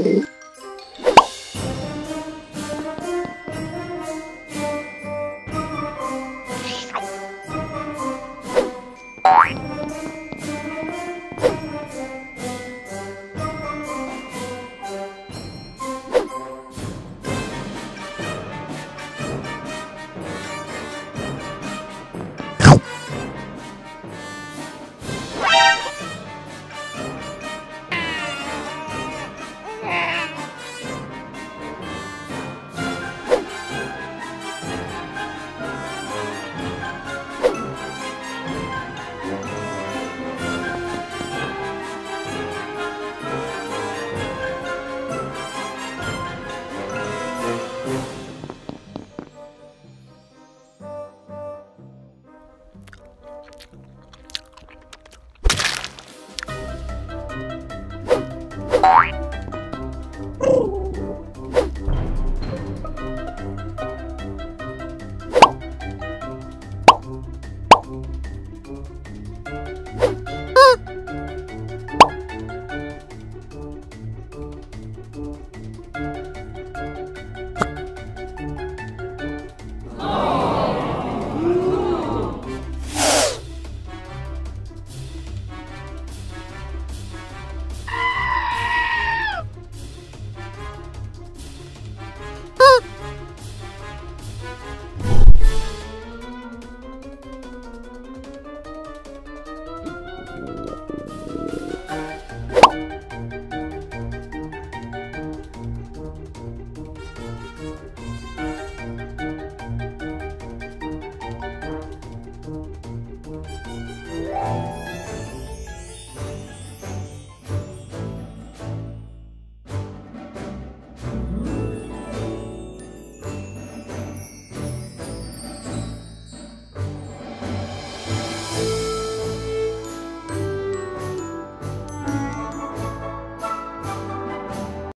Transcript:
Hallelujah. Oh!